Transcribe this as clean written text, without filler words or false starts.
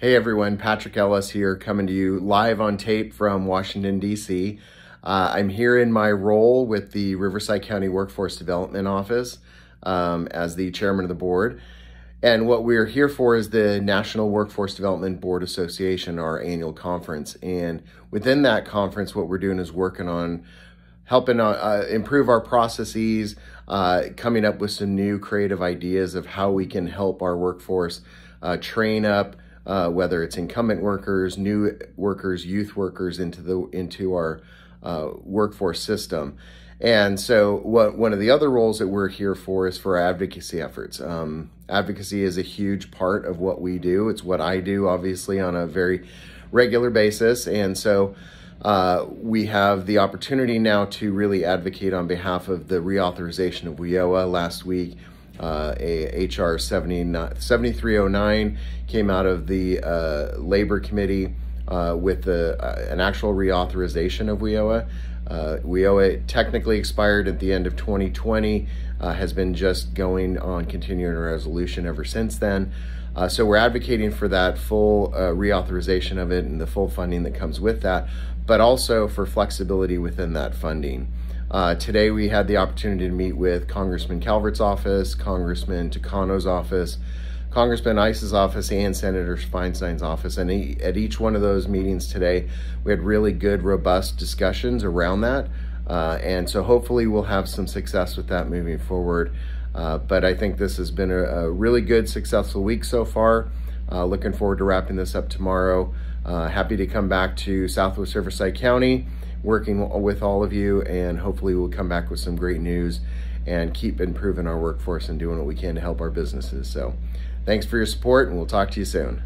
Hey everyone, Patrick Ellis here, coming to you live on tape from Washington, DC. I'm here in my role with the Riverside County Workforce Development Office as the chairman of the board. And what we're here for is the National Workforce Development Board Association, our annual conference. And within that conference, what we're doing is working on helping improve our processes, coming up with some new creative ideas of how we can help our workforce train up, whether it's incumbent workers, new workers, youth workers into our workforce system. And so one of the other roles that we're here for is for advocacy efforts. Advocacy is a huge part of what we do. It's what I do, obviously, on a very regular basis. And so we have the opportunity now to really advocate on behalf of the reauthorization of WIOA last week. H.R. 7309 came out of the Labor Committee with an actual reauthorization of WIOA. WIOA technically expired at the end of 2020, has been just going on continuing resolution ever since then. So we're advocating for that full reauthorization of it and the full funding that comes with that, but also for flexibility within that funding. Today we had the opportunity to meet with Congressman Calvert's office, Congressman Takano's office, Congressman ICE's office, and Senator Feinstein's office. And at each one of those meetings today, we had really good, robust discussions around that. And so hopefully we'll have some success with that moving forward. But I think this has been a really good, successful week so far. Looking forward to wrapping this up tomorrow. Happy to come back to Southwest Riverside County, working with all of you, and hopefully we'll come back with some great news and keep improving our workforce and doing what we can to help our businesses. So thanks for your support, and we'll talk to you soon.